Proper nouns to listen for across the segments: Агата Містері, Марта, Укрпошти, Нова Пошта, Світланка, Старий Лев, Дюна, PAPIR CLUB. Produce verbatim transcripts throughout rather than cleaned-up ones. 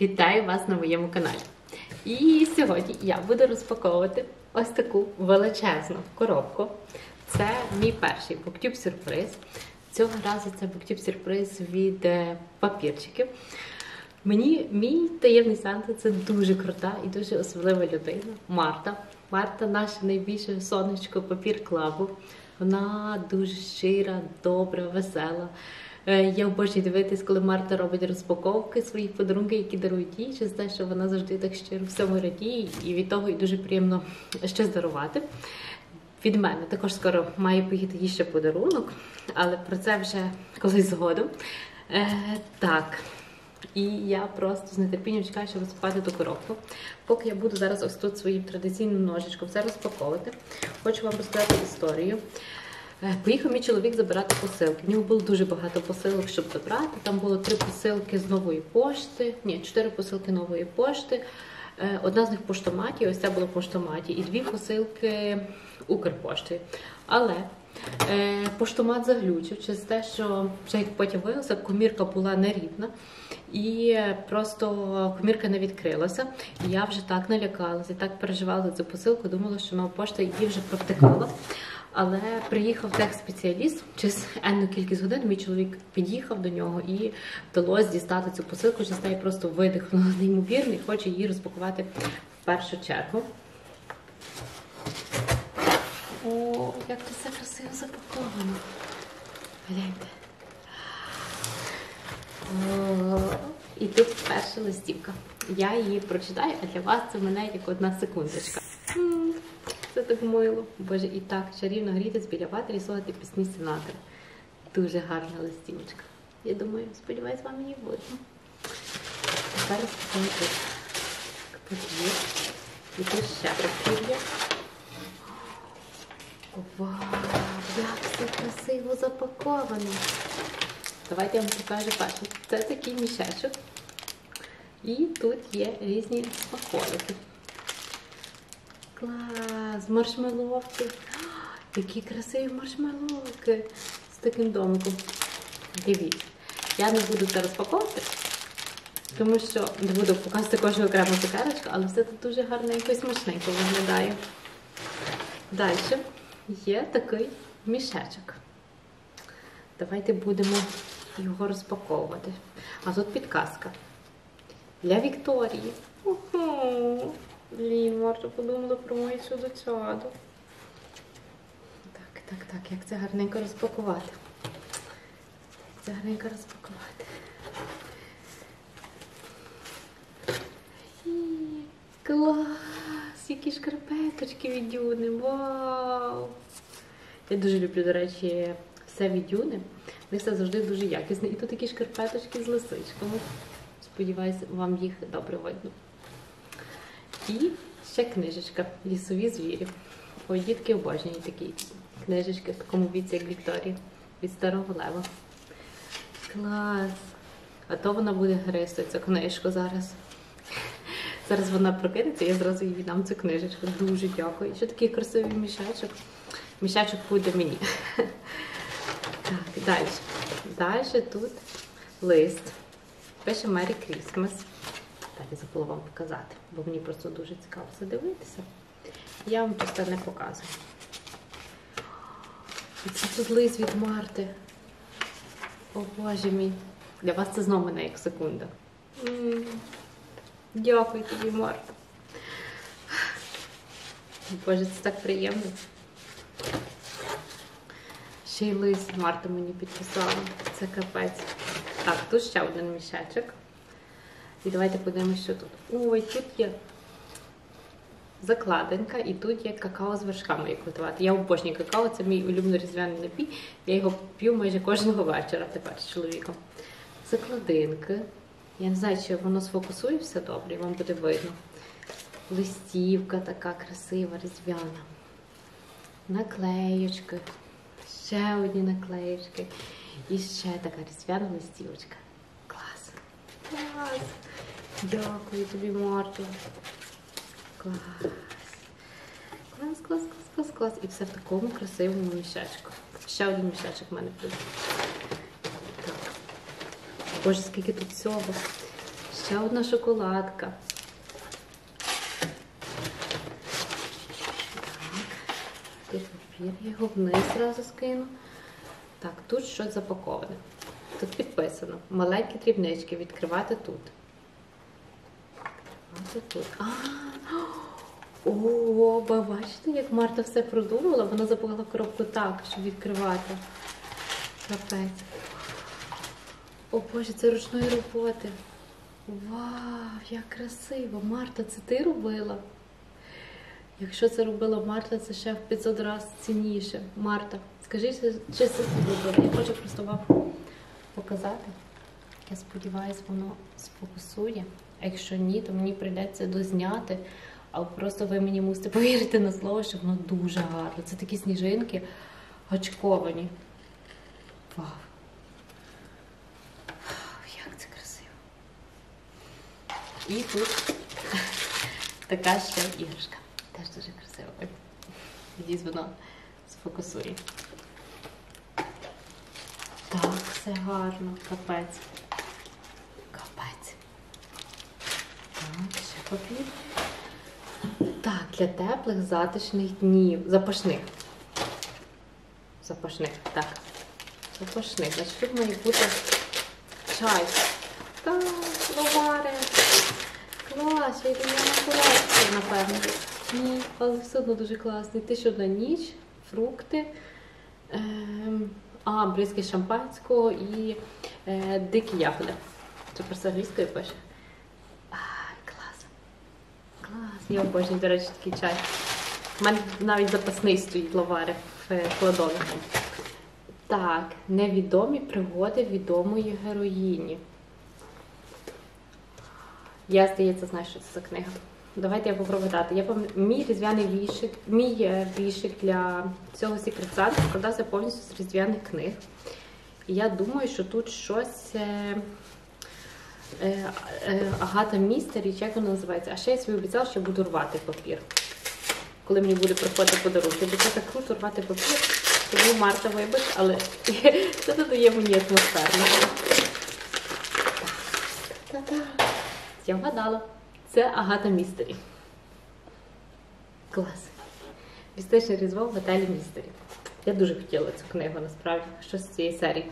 Вітаю вас на моєму каналі. І сьогодні я буду розпаковувати ось таку величезну коробку. Це мій перший BookTube-сюрприз. Цього разу це BookTube-сюрприз від папірчиків. Мені, мій таємний Санта – це дуже крута і дуже особлива людина Марта. Марта – наше найбільше сонечко папір-клабу. Вона дуже щира, добра, весела. Я обожнюю дивитись, коли Марта робить розпаковки своїх подарунків, які дарують їй, через те, що вона завжди так щиро всьому радіє, і від того їй дуже приємно щось дарувати. Від мене також скоро має поїхати їй ще подарунок, але про це вже колись згодом. Е, так, і я просто з нетерпінням чекаю, щоб розпакувати ту коробку. Поки я буду зараз ось тут своїм традиційним ножичком все розпаковувати, хочу вам розказати історію. Поїхав мій чоловік забирати посилки. В нього було дуже багато посилок, щоб забрати. Там було три посилки з Нової Пошти. Ні, чотири посилки Нової Пошти. Одна з них в поштоматі, ось ця була в поштоматі. І дві посилки Укрпошти. Але е, поштомат заглючив через те, що вже як потім виявилося, комірка була нерівна. І просто комірка не відкрилася. І я вже так налякалася, так переживала за цю посилку. Думала, що Нова Пошта її вже провтикала. Але приїхав техспеціаліст, через енну кількість годин мій чоловік під'їхав до нього і вдалося дістати цю посилку, через неї просто видихнула неймовірно і хоче її розпакувати в першу чергу. О, як це все красиво запаковано. Гляньте. І тут перша листівка. Я її прочитаю, а для вас це мене як одна секундочка. Це так мило. Боже, і так чарівно грітись біля ватері і слухати пісні сенатора. Дуже гарна листівочка. Я думаю, сподіваюсь, вам її видно. Тепер розпакуємо тут папір. І тут ще папір. Вау, як все красиво запаковано. Давайте я вам покажу перший. Це такий мішечок. І тут є різні смаколики. Клас! Маршмеловки! Які красиві маршмеловки! З таким домиком. Дивіться. Я не буду це розпаковувати, тому що не буду показувати кожну окрему цукерочку, але все тут дуже гарно якось смачненько виглядає. Далі є такий мішечок. Давайте будемо його розпаковувати. А тут підказка. Для Вікторії. Уху! Блін, Марта подумала про мою цю дочаду. Так, так, так, як це гарненько розпакувати. Як це гарненько розпакувати. І, клас! Які шкарпеточки від Дюни, вау! Я дуже люблю, до речі, все від Дюни. Вони все завжди дуже якісне. І тут такі шкарпеточки з лисичками. Сподіваюсь, вам їх добре видно. І ще книжечка «Лісові звірі». Ой, дітки обожнюють такі книжечки в такому віці, як Вікторії, від Старого Лева. Клас! А то вона буде гристи цю книжку зараз. Зараз вона прокинеться, я зразу їй віддам цю книжечку. Дуже дякую. І ще такий красивий мішечок. Мішечок буде мені. Так, далі. Далі тут лист. Пише «Merry Christmas». Так, я забула вам показати, бо мені просто дуже цікаво задивитися. Я вам просто не показую. І це тут лист від Марти. О, Боже мій. Для вас це знову мене як секунда. М -м -м. Дякую тобі, Марта. Боже, це так приємно. Ще й лист Марта мені підписала. Це капець. Так, тут ще один мішечок. І давайте подивимося, що тут. Ой, тут є закладинка і тут є какао з вершками, як готувати. Я обожнюю какао, це мій улюблений різдвяний напій. Я його п'ю майже кожного вечора тепер з чоловіком. Закладинки. Я не знаю, чи воно сфокусує все добре, і вам буде видно. Листівка така красива, різдвяна. Наклеючки. Ще одні наклеючки. І ще така різдвяна листівочка. Клас! Клас! Дякую тобі, Марта. Клас. Клас, клас, клас, клас, клас. І все в такому красивому мішечку. Ще один мішечок в мене буде. Так. Боже, скільки тут всього. ще одна шоколадка. Так, тут папір, я його вниз зразу скину. Так, тут щось запаковане. Тут підписано. Маленькі дрібнички, відкривати тут. Відкривати тут. А-а-а! О, ви бачите, як Марта все продумала? Вона запакувала коробку так, щоб відкривати. Капець. О Боже, це ручної роботи. Вау, як красиво! Марта, це ти робила? Якщо це робила Марта, це ще в п'ятсот разів цінніше. Марта, скажи, чи це робила? Я хочу просто вам показати. Я сподіваюся, воно сфокусує. А якщо ні, то мені прийдеться дозняти. А просто ви мені мусите повірити на слово, що воно дуже гарно. Це такі сніжинки гачковані. Вау! Як це красиво! І тут така ще іграшка. Теж дуже красиво. Надіюсь, воно сфокусує. Так, все гарно. Капець. Капець. Так, ще папір. Так, для теплих затишних днів. Запашних. Запашних, так. Запашних. Значить, тут має бути чай. Так, ловари. Клас, я думаю, на класі, напевно. Ні, але все одно дуже класний. Тиша на ніч, фрукти, е а, бризки шампанського і е дикі ягоди. Це просто англійською пише. Ай, клас. Клас. Я обожнюю, до речі, такий чай. У мене навіть запасний стоїть лавари в кладові. Так, невідомі пригоди відомої героїні. Я, здається, знаю, що це за книга. Давайте я попробую дати. Я пам... Мій різдвяний вішик, мій вішик для цього Secret Santa складався повністю з різдвяних книг. І я думаю, що тут щось е... Е... Е... Агата Містері, чи як вона називається. А ще я собі обіцяла, що я буду рвати папір. Коли мені буде приходити подарунки. Бо це так круто рвати папір. Тому Марта вибач, але це додає мені атмосферно. Я вгадала. Це Агата Містері. Клас. Містичне різдво в готелі Містері. Я дуже хотіла цю книгу, насправді, щось з цієї серії.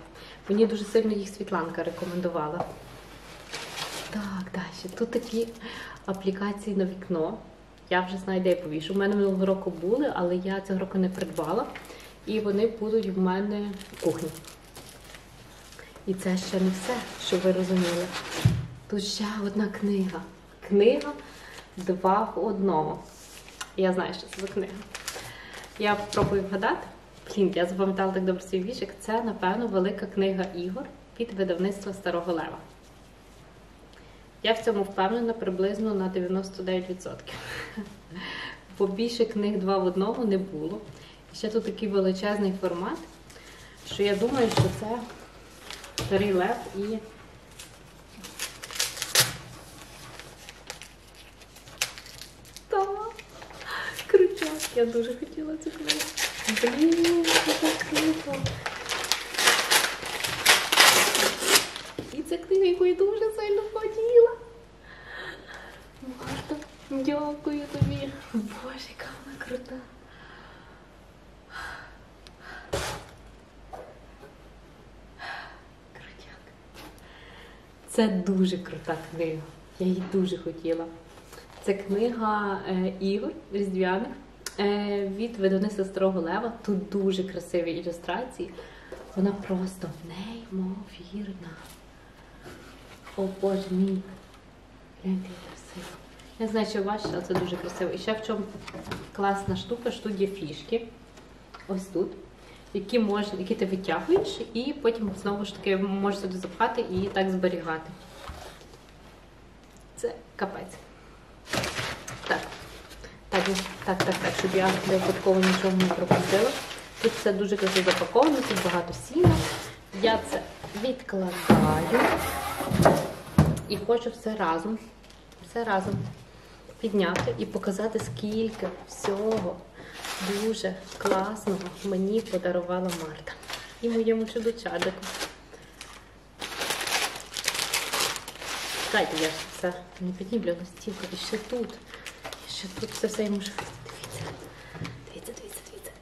Мені дуже сильно їх Світланка рекомендувала. Так, далі. Тут такі аплікації на вікно. Я вже знаю, де я повішу. У мене минулого року були, але я цього року не придбала. І вони будуть в мене в кухні. І це ще не все, що ви розуміли. Тут ще одна книга. Книга два в одному. Я знаю, що це за книга. Я спробую вгадати. Блін, я запам'ятала так добре свій вішик. Це, напевно, велика книга ігор від видавництва Старого Лева. Я в цьому впевнена приблизно на дев'яносто дев'ять відсотків. Бо більше книг два в одному не було. І ще тут такий величезний формат, що я думаю, що це Старий Лев і... Я дуже хотіла цю книгу. Блін, так круто. І це книга, яку я дуже сильно хотіла. Марта, дякую тобі. Боже, яка вона крута. Крутяк. Це дуже крута книга. Я її дуже хотіла. Це книга е, ігор різдвяних. Від видавництва Старого Лева. Тут дуже красиві ілюстрації. Вона просто неймовірна. О Боже мій. Гляньте, як красиво. Я знаю, що важче, але це дуже красиво. І ще в чому класна штука, що тут є фішки. Ось тут. Які, мож... які ти витягуєш і потім знову ж таки можеш сюди запхати і так зберігати. Це капець. Так. Так, так, так, так, щоб я випадково нічого не пропустила. Тут все дуже красиво запаковано, тут багато сіна. Я це відкладаю і хочу все разом, все разом підняти і показати, скільки всього дуже класного мені подарувала Марта і моєму чудо-чадику. Чекайте, я ж все не піднімлю, на стілка. І ще тут. І ще тут все все йому ж. Дивіться, дивіться, дивіться, дивіться.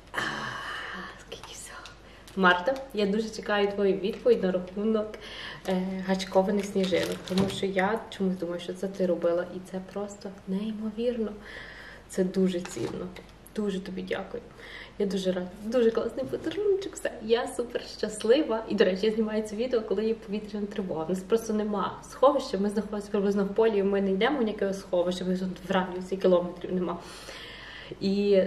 Скільки всього. Марта, я дуже чекаю твою відповідь на рахунок гачкованих сніжинок. Тому що я чомусь думаю, що це ти робила. І це просто неймовірно. Це дуже цінно. Дуже тобі дякую. Я дуже рада. Дуже класний подарунчик. Все. Я супер щаслива. І, до речі, я знімаю це відео, коли є повітряна тривога. У нас просто нема сховища. Ми знаходимося приблизно в полі, і ми не йдемо в ніякого сховища. Ми тут в радіусі кілометрів нема. І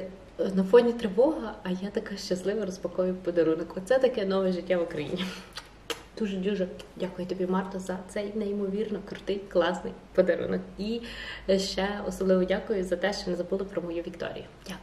на фоні тривога, а я така щаслива розпаковую подарунок. Оце таке нове життя в Україні. Дуже-дуже дякую тобі, Марто, за цей неймовірно крутий, класний подарунок. І ще особливо дякую за те, що не забула про мою Вікторію. Дякую.